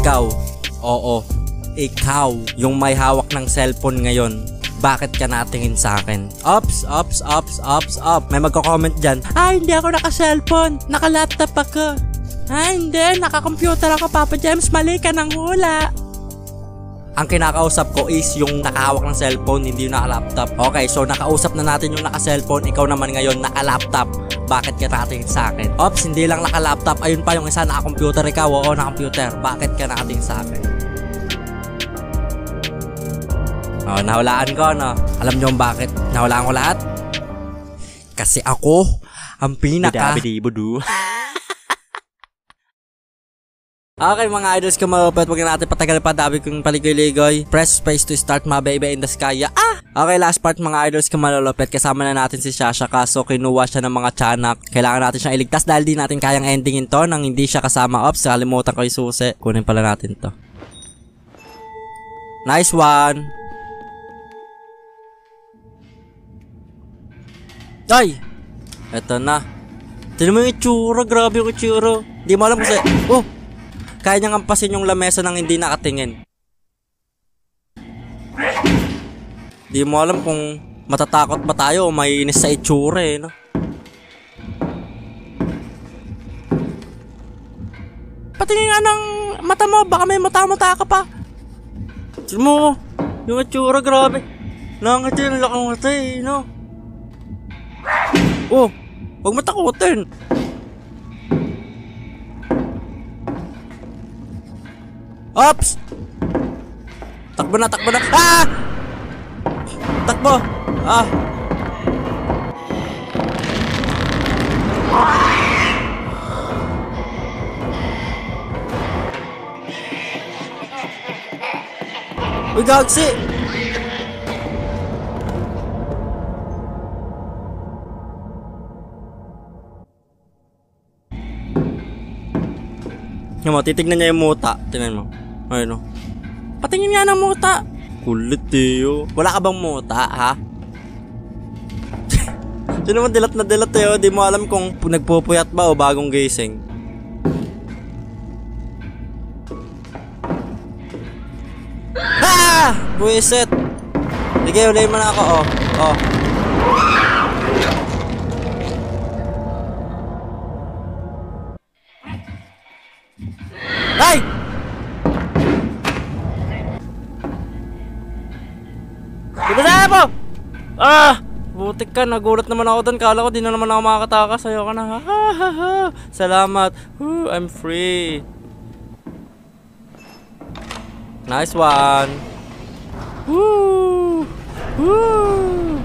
Ikaw, oo, ikaw yung may hawak ng cellphone ngayon. Bakit ka natingin sa akin? Ops. May magko-comment dyan. Ay, hindi ako naka-cellphone. Naka-laptop ako. Ay, hindi. Naka-computer ako, Papa James. Mali ka ng hula. Ang kinakausap ko is yung nakahawak ng cellphone, hindi yung naka-laptop. Okay, so nakausap na natin yung naka-cellphone. Ikaw naman ngayon, naka-laptop. Bakit ka nakatingin sa akin? Ops, hindi lang naka-laptop. Ayun pa yung isa, naka-computer. Ikaw, oo, naka-computer. Bakit ka nakatingin sa akin? Oh, nahulaan ko, no? Alam nyo bakit nahulaan ko lahat? Kasi ako, ang pinaka... Okay mga idols, kumapit, wag na natin patagal pa, dabi kong paligoy-ligoy. Press space to start, my baby in the sky, yeah. Okay, last part mga idols, kumalolopet. Kasama na natin si Shasha, kaso kinuha siya ng mga tiyanak. Kailangan natin siyang iligtas dahil di natin kayang endingin to nang hindi siya kasama. Ops, kalimutan ko yung susi. Kunin pala natin to. Nice one. Ay! Eto na. Tinan mo yung itsura, grabe yung itsura. Hindi mo alam kasi, oh! Kaya niyang ampasin yung lamesa nang hindi nakatingin. Di mo alam kung matatakot ba tayo o may inis sa itsura eh, no? Patingin nga ng mata mo, baka may mata-mata ka pa. Sino mo, yung itsura, grabe. Nangitin, lakang mata eh, no? Oh, huwag matakotin. Ops! Takbo na, takbo na! Ah! Takbo! Ah! Uy, gagsi! Yung mo, titignan niya yung muta. Tingnan mo. Ayun o. Patingin nga ng muta. Kulit eh o. Wala ka bang muta, ha? Yun naman, dilat na dilat eh o. Di mo alam kung nagpupuyat ba o bagong gising. Ah! Buisit! Sige, ulay mo na ako o. O. Ay! Ah! Butik ka, nagulat naman ako doon. Kala ko di na naman ako makakatakas. Ayoko na. Salamat. Woo, I'm free. Nice one. Woo! Woo!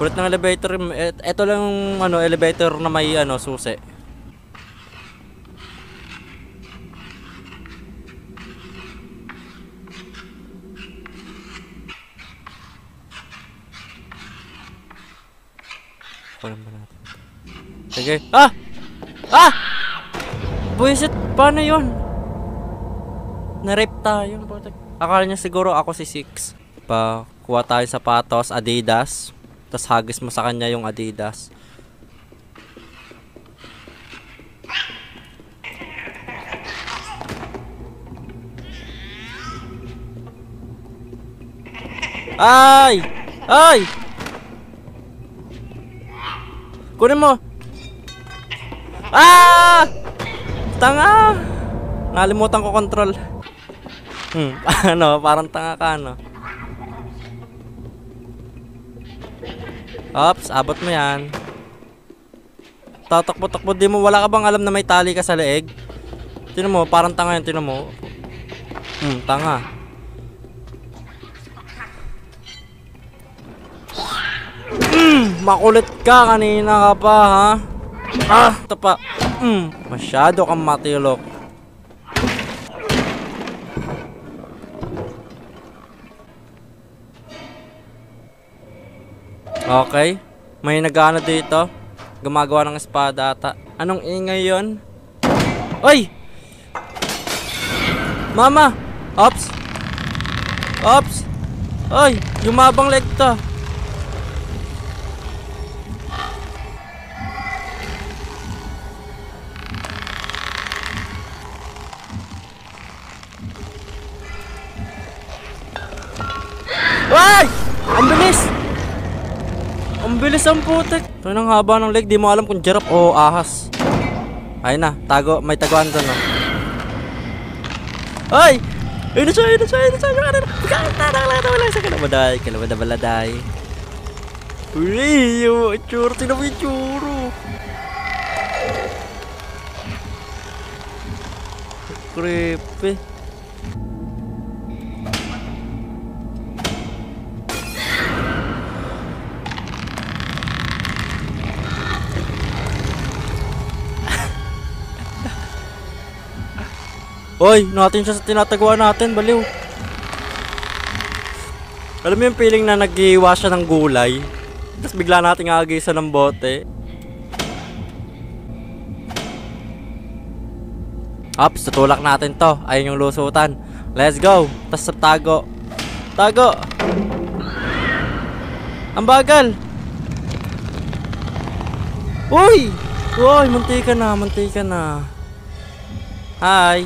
Kulit ng elevator. Ito lang yung ano, elevator na may ano, susi. Sige. Ah! Ah! Buisit! Paano yun? Na-rape tayo. Akala niya siguro ako si Six. Pa, kuha tayo sapatos, Adidas. Tapos hagis mo sa kanya yung Adidas. Ay! Ay! Kunin mo! Ah! Tanga! Nalimutan ko control. Ano, parang tanga ka, ano? Ops, abot mo yan. Tatakbo-takbo, di mo, wala ka bang alam na may tali ka sa leeg? Tinan mo, parang tanga yun, tinan mo. Tanga. Makulit ka, kanina ka pa, ha? Ah! Ito pa. Masyado kang matilok. Okay. May nag-ano dito. Gumagawa ng espada ata. Anong ingay yun? Oy! Mama! Ops! Ops! Oy! Yumabang leg to. Ang bilis! Ang bilis ang putik! Ito nang haba ng leg, di mo alam kung jirap o ahas. Ayun na, tago, may taguan doon na. Ay! Ayun na siya, ayun na siya, ayun na siya! Kalabaday, kalabaday, baladay. Uy, yung tsuro, tinan mo yung tsuro. Creepy. Oy, natin siya sa tinataguan natin, baliw. Alam mo yung feeling na nag-iwa siya ng gulay, tapos bigla natin agisa ng bote. Ops, tutulak natin to. Ayun yung lusutan. Let's go. Tapos sa tago. Tago. Ang bagal. Uy! Uy, mantika na, mantika na. Hi.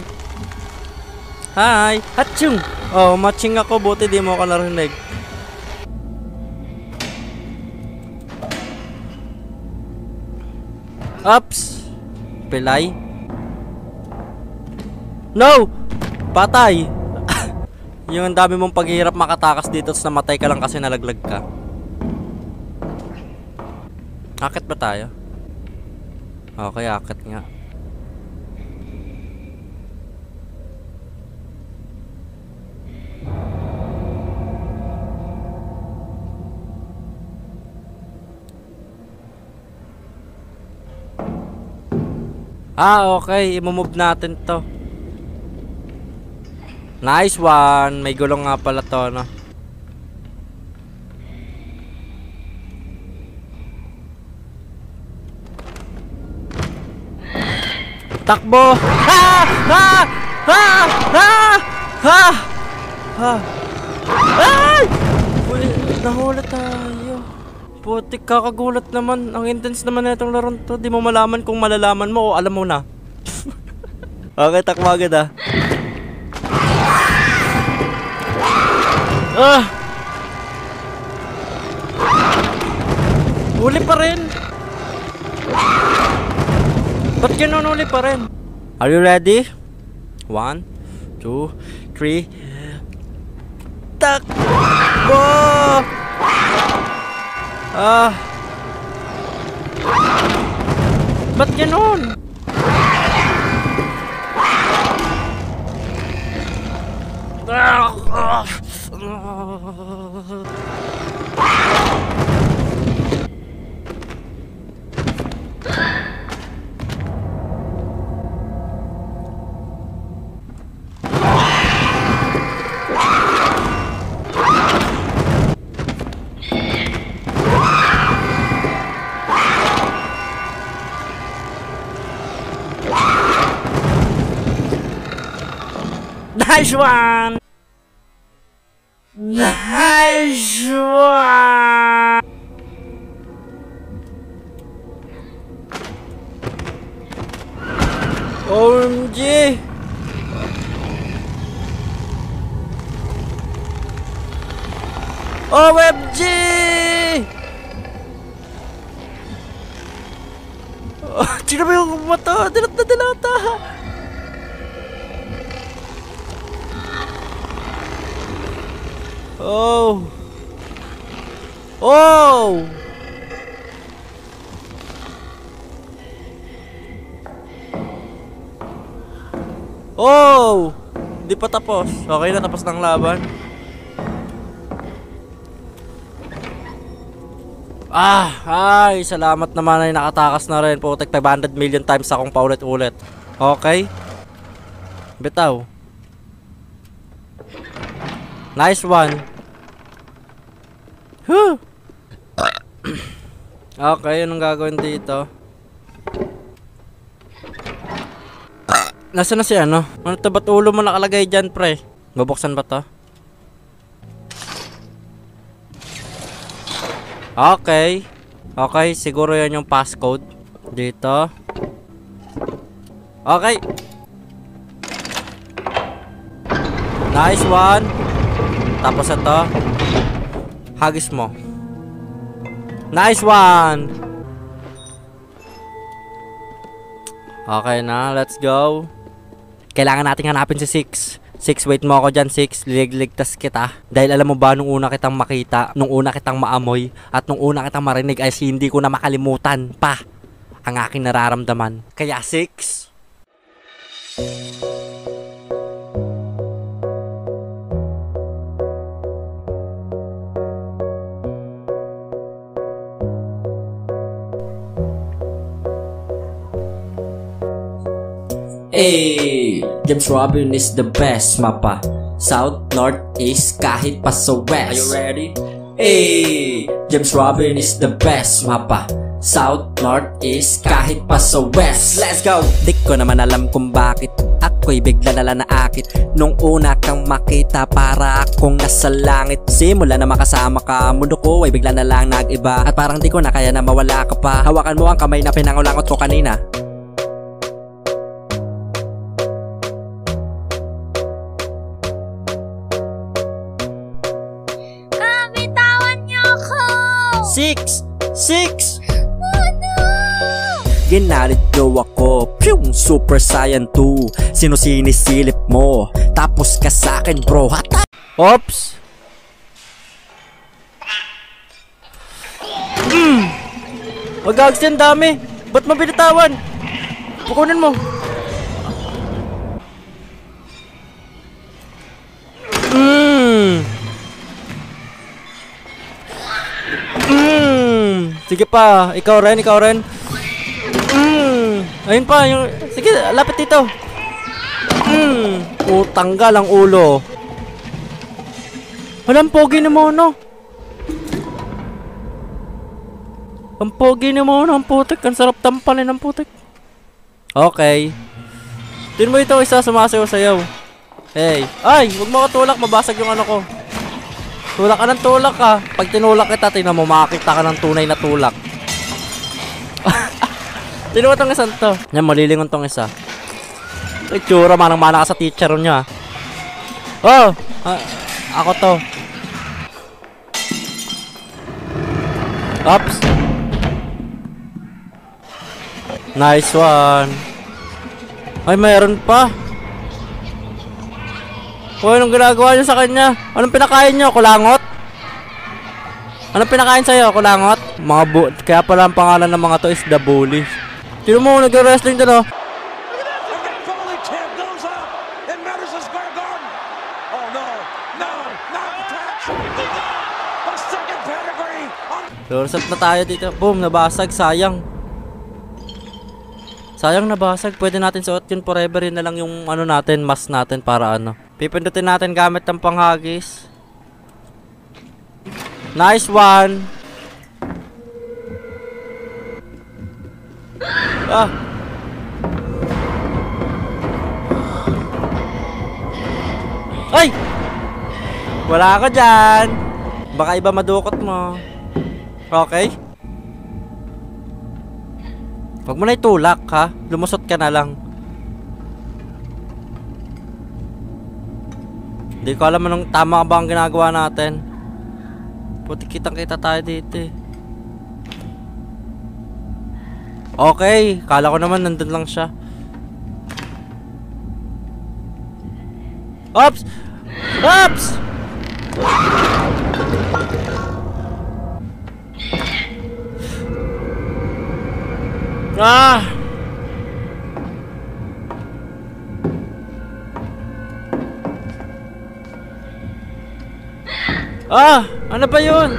Hi. Hatchung. Oh, matching ako. Buti di mo ako narinig. Ops. Pilay. No! Patay! Yung dami mong paghihirap makatakas dito tapos namatay ka lang kasi nalaglag ka. Akit ba tayo? Okay, akit nga. Ah, okay. I-move natin to. Nice one! May gulong nga pala to, no? Takbo! Ha! Ha! Ha! Ha! Ha! Ha! Ay! Nahulat tayo. Putik, kakagulat naman. Ang intense naman na itong larong to. Di mo malaman kung malalaman mo o alam mo na. Okay, takbo agad ah. Ah! Uli pa rin. Ba't ganun uli pa rin? Are you ready? 1, 2, 3. Takbo! Ah! Ba't ganun? Ah! Ah! Nice one! Nice one! OMG! OMG! Tira mo yung mata! Dilat na dilata! Oh! Oh! Oh! Di pa tapos. Okay na, tapos ng laban. Ah! Ay! Salamat naman ay nakatakas na rin. Putek, 500 million times akong paulit-ulit. Okay? Bitaw. Nice one. Huh. Okay, anong gagawin dito? Nasaan na si ano? Ano to? Ba't ulo mo nakalagay dyan, pre? Babuksan ba to? Okay. Okay, siguro yan yung passcode. Dito. Okay. Nice one. Tapos ito. Hagis mo. Nice one! Okay na, let's go. Kailangan natin hanapin si Six. Six, wait mo ako dyan, Six. Liligtas kita. Dahil alam mo ba, nung una kitang makita, nung una kitang maamoy, at nung una kitang marinig, ay hindi ko na makalimutan pa ang aking nararamdaman. Kaya, Six... Hey, James Robin is the best mapa. South, north, east, kahit pa sa west. Are you ready? Hey, James Robin is the best mapa. South, north, east, kahit pa sa west. Let's go! Di ko naman alam kung bakit ako'y bigla na naakit. Nung una kang makita para akong nasa langit. Simula na makasama ka, mundo ko ay bigla na lang nag-iba. At parang di ko na kaya na mawala ka pa. Hawakan mo ang kamay na pinangulangot ko kanina. Six! Oh no! Ginalit nyo ako, piyong Super Saiyan 2. Sino sinisilip mo? Tapos ka sakin bro, hata! Oops! Mag-ags yan, dami! Ba't mabinitawan? Pukunin mo! Sige pa, ikaw rin. Ayun pa, yung... Sige, lapit dito. O, tanggal ang ulo. Walang pogi na mo, no? Ang pogi na mo, no? Ang putik. Ang sarap tampalin ng putik. Okay. Tin mo ito, isa sumasayaw-sayaw. Hey. Ay, huwag mo ako tulak. Mabasag yung ano ko. Tulak ka ng tulak ka. Pag tinulak kita, tinan mo, makakita ka ng tunay na tulak. Tinan mo itong isang to. Yan, malilingon tong isa. Itsura, manang-mana ka sa teacher niya. Oh! Ako to. Oops! Nice one. Ay, mayroon pa. Uy, anong ginagawa niyo sa kanya? Anong pinakain niyo? Kulangot? Anong pinakain sa'yo? Kulangot? Mga kaya pala ang pangalan ng mga to is The Bullies. Sino mo, nag-wrestling doon, oh? Reset na tayo dito. Boom, nabasag. Sayang. Sayang nabasag. Pwede natin suot yun forever. Yun na lang yung ano natin, mask natin para ano. Pipindutin natin gamit ng panghagis. Nice one! Ah! Ay! Wala ka dyan! Baka iba madukot mo. Okay? Huwag mo na itulak ha. Lumusot ka na lang. Di ko alam anong tama ba ang ginagawa natin. Puti kitang kita tayo dito eh. Okay, kala ko naman nandun lang siya. Oops! Oops! Ah! Ah! Ano ba yun?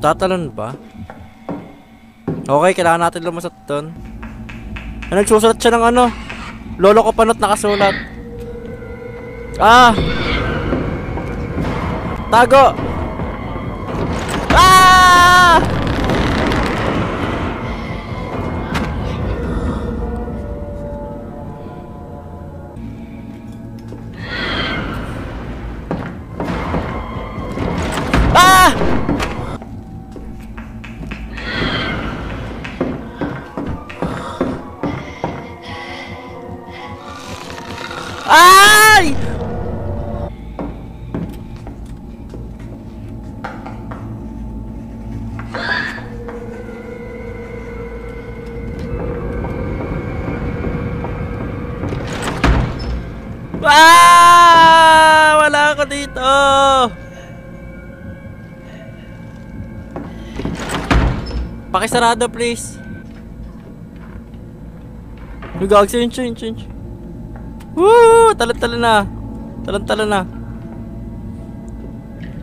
Tatalon ba? Okay, kailangan natin lumusot doon. Nagsusulat siya ng ano? Lolo ko panot nakasulat. Ah! Tago! Ah! ¡Ay! Ah, wala ako dito. Pakisarado please. Lugag sin chin. Woo, talon-talon na.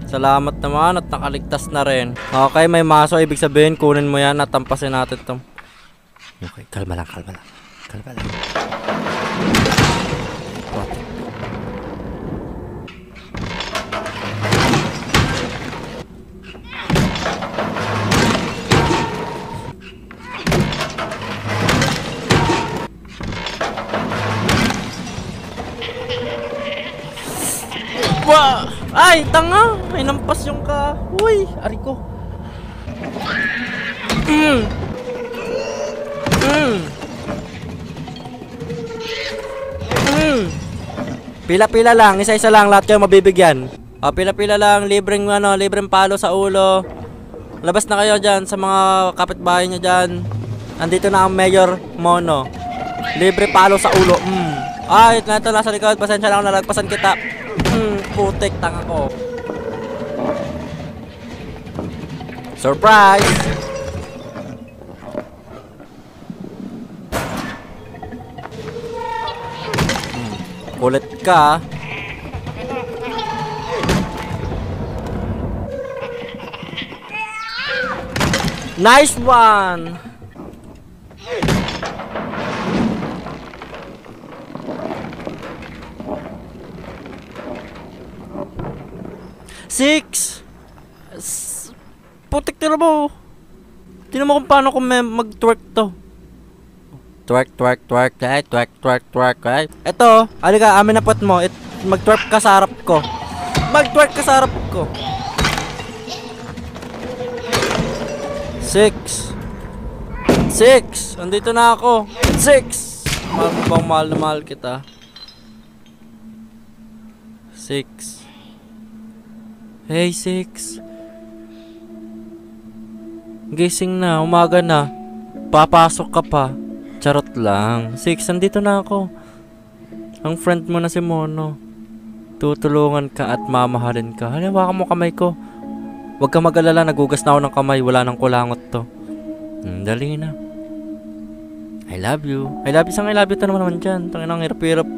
Salamat naman at nakaligtas na rin. Okay, may maso, ibig sabihin kunin mo 'yan at tampasin natin 'to. Okay, kalma lang. Wow. Ay, tanga! May nampas yung ka. Uy, ari ko. Pila-pila lang, isa-isa lang, lahat kayo mabibigyan. O, pila-pila lang, libreng ano, libreng palo sa ulo. Labas na kayo dyan sa mga kapitbahay nyo dyan. Nandito na ang Mayor Mono. Libre palo sa ulo. Ay, ito nasa likod, pasensya na ako, nalagpasan kita. Putik, tanga ko. Surprise! Kulit ka. Nice one! Six! Putik, tira mo! Tinan mo kung paano kung mag-twerk to. Twerk. Right? Eto, halika, amin na pot mo. Mag-twerk ka sa harap ko. Six! Andito na ako. Six! Mahal na mahal kita. Six. Hey, Six. Gising na, umaga na. Papasok ka pa. Charot lang. Six, nandito na ako. Ang friend mo na si Mono. Tutulungan ka at mamahalin ka. Halimbawa mo kamay ko. Huwag ka mag-alala, nagugas na ako ng kamay. Wala nang kulangot to. Dali na. I love you. I love you to naman dyan. Tangin ang hirap-hirap.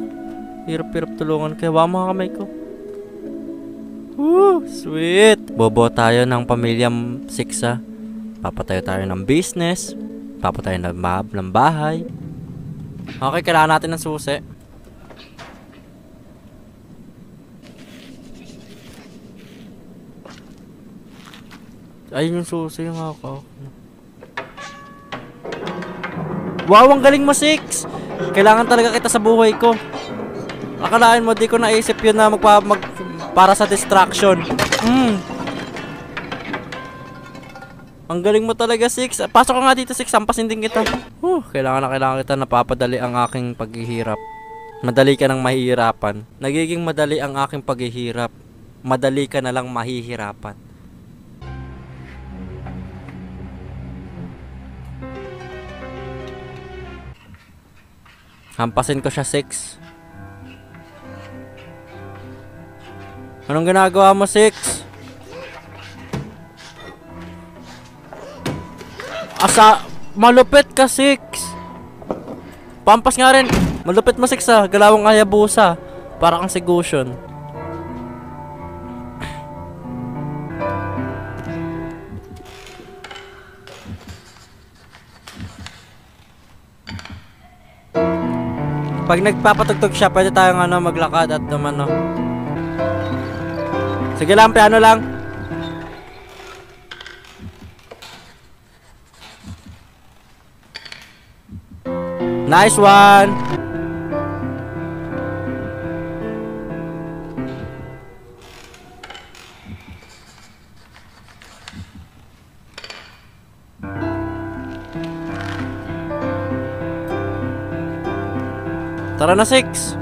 Hirap-hirap tulungan ka. Halimbawa mo kamay ko. Woo! Sweet! Bobo tayo ng pamilya Siksa. Papatayo tayo ng business. Papatayo ng bahay. Okay, kailangan natin ng susi. Ayun yung susi yung ako. Wow! Ang galing mo, Six! Kailangan talaga kita sa buhay ko. Akalain mo, di ko naisip yun na para sa distraction. Ang galing mo talaga, Six. Pasok ka nga dito, Six. Sampasin din kita. Kailangan kita. Napapadali ang aking paghihirap. Madali ka ng mahihirapan. Nagiging madali ang aking paghihirap. Madali ka na lang mahihirapan. Hampasin ko siya, Six. Anong ginagawa mo, Six? Asa? Malupit ka, Six! Pampas nga rin! Malupit mo, Six, ha? Galawang Hayabusa. Para kang Segusyon. Pag nagpapatugtog siya, pwede tayong ano, maglakad at dumano. Sige lang, piano lang. Nice one! Tara na, Six!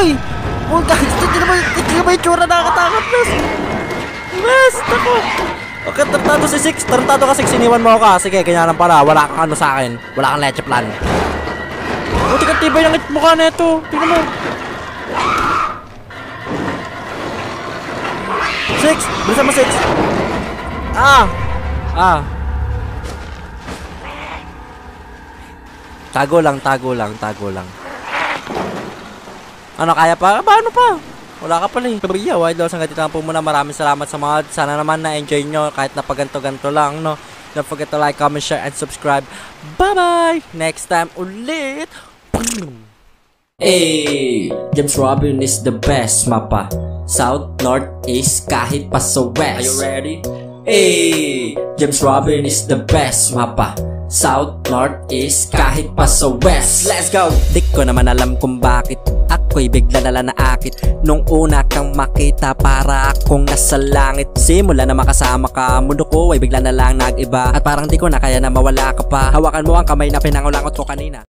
Uy! Punta! Tignan mo yung tsura, nakakatakot, Mas! Mas! Tako! Okay, tartado si Six! Tartado ka, Six! Iniwan mo ka! Sige, ganyan lang pala. Wala kang ano sa akin. Wala kang leche plan. Buti ka tibay ang mukha na ito! Tignan mo! Six! Bilisan mo, Six! Ah! Ah! Tago lang, tago lang, tago lang. Ano, kaya pa? Paano pa? Wala ka pala eh. Kaya, wide loss, hanggang dito lang po muna. Maraming salamat sa mga. Sana naman na-enjoy nyo kahit napaganto-ganto lang, no? Don't forget to like, comment, share, and subscribe. Bye-bye! Next time ulit! Hey! James Robin is the best mapa. South, North, East, kahit pa sa West. Are you ready? Hey! James Robin is the best mapa. South, North, East, kahit pa sa West. Let's go! Di ko naman alam kung bakit ako'y bigla na naakit. Nung una kang makita, para akong nasa langit. Simula na makasama ka, mundo ko ay bigla na lang nag-iba. At parang di ko na kaya na mawala ka pa. Hawakan mo ang kamay na pinangulangot ko kanina.